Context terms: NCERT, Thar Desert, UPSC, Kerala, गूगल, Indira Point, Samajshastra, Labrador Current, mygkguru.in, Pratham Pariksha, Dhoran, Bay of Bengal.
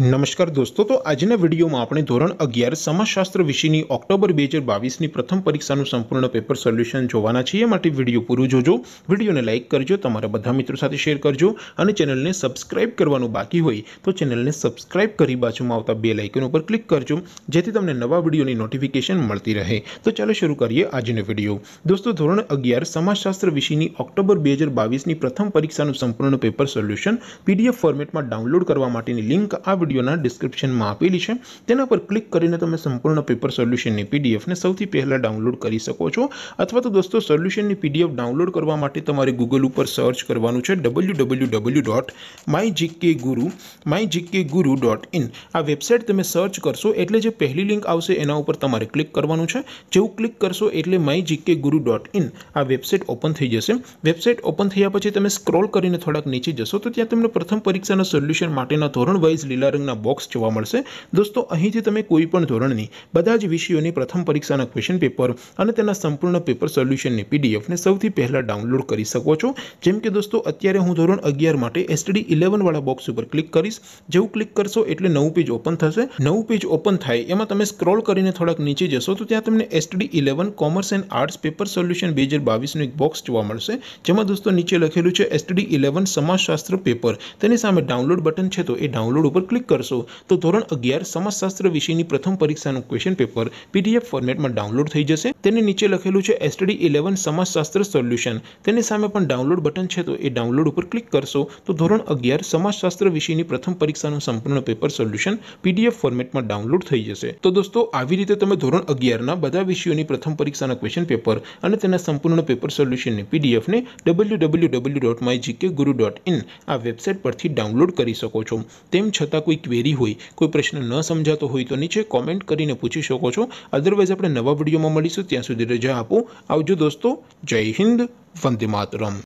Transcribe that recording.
नमस्कार दोस्तों, तो आज वीडियो में आपणे धोरण 11 समाजशास्त्र विषयनी ऑक्टोबर 2022 नी प्रथम परीक्षा संपूर्ण पेपर सोल्यूशन जोवाना छीए। माटे वीडियो पूरो जोजो, वीडियो ने लाइक करजो, तमारा बधा मित्रों साथे शेर करजो अने चेनल ने सब्सक्राइब करवानुं बाकी होय तो चेनल ने सब्सक्राइब करी बाजुमां आवता बेल आइकन पर क्लिक करजो जेथी तमने नवा वीडियोनी नोटिफिकेशन मळती रहे। तो चलो शुरू करिए आजनो वीडियो। दोस्तों, धोरण 11 समाजशास्त्र विषयनी ऑक्टोबर 2022 नी प्रथम परीक्षा संपूर्ण पेपर सोल्यूशन पीडीएफ फॉर्मेट में डाउनलॉड करवा माटेनी लिंक आ वीडियोना डिस्क्रिप्शन में आपेली है, तेना पर क्लिक करीने तमे संपूर्ण पेपर सोल्यूशन पीडीएफ ने सौथी पहला डाउनलॉड करी सको छो। अथवा तो दोस्तों, सोल्यूशन पीडीएफ डाउनलॉड करवा माटे तमारे गूगल पर सर्च करवानुं छे www.mygkguru.in। आ वेबसाइट तमे सर्च करशो एटले जे पहली लिंक आवशे एना उपर तमारे क्लिक करवानुं छे। जेवुं क्लिक करशो एटले mygkguru.in आ वेबसाइट ओपन थई जशे। वेबसाइट ओपन थया पछी तमे स्क्रॉल करीने थोड़ाक नीचे जशो तो त्यां तमने प्रथम परीक्षाना सोल्यूशन माटेना धोरण वाइज लीला रंगना बॉक्स जोवा मळशे। दोस्तों, અહીંથી તમે કોઈ પણ ધોરણની બધા જ વિષયોની પ્રથમ પરીક્ષાના ક્વેશ્ચન પેપર અને તેના સંપૂર્ણ પેપર સોલ્યુશનની પીડીએફ ને સૌથી પહેલા ડાઉનલોડ કરી શકો છો। જેમ કે દોસ્તો, અત્યારે હું ધોરણ 11 માટે એસટીડી 11 વાળા બોક્સ ઉપર ક્લિક કરીશ। જેવું ક્લિક કરશો એટલે નવું પેજ ઓપન થશે। નવું પેજ ઓપન થાય એમાં તમે સ્ક્રોલ કરીને થોડાક નીચે જશો તો ત્યાં તમને STD 11 commerce and arts paper solution 2022 નું એક બોક્સ જોવા મળશે, જેમાં દોસ્તો નીચે લખેલું છે એસટીડી 11 સમાજશાસ્ત્ર પેપર, તેની સામે ડાઉનલોડ બટન છે તો એ डाउनलोड पर क्लिक करशो तो धोरण 11 समाजशास्त्र विषय की प्रथम परीक्षा क्वेश्चन पेपर पीडीएफ फॉर्मेट में डाउनलॉड थी जैसे। नीचे लखेलू है एसटीडी 11 समाजशास्त्र सोल्यूशन, डाउनलॉड बटन है तो डाउनलॉड पर क्लिक करशो तो धोरण 11 समाजशास्त्र विषय की प्रथम परीक्षा संपूर्ण पेपर सोल्यूशन पीडीएफ फॉर्मेट में डाउनलॉड थी जैसे। तो दोस्तों, आवी रीते तमे धोरण 11 ना बधा विषयों की प्रथम परीक्षा क्वेश्चन पेपर और तेना संपूर्ण पेपर सोल्यूशन पीडीएफ ने www.mygkguru.in आ वेबसाइट परथी डाउनलॉड करी शको छो। तेम छता कोई क्वेरी होय, कोई प्रश्न न समझातो होय तो नीचे कॉमेंट करीने पूछी शको छो। अदरवाइज आपणे नवा विडियोमां मळीशुं, त्यां सुधी रजा आपो। आवजो दोस्तों, जय हिंद, वंदे मातरम।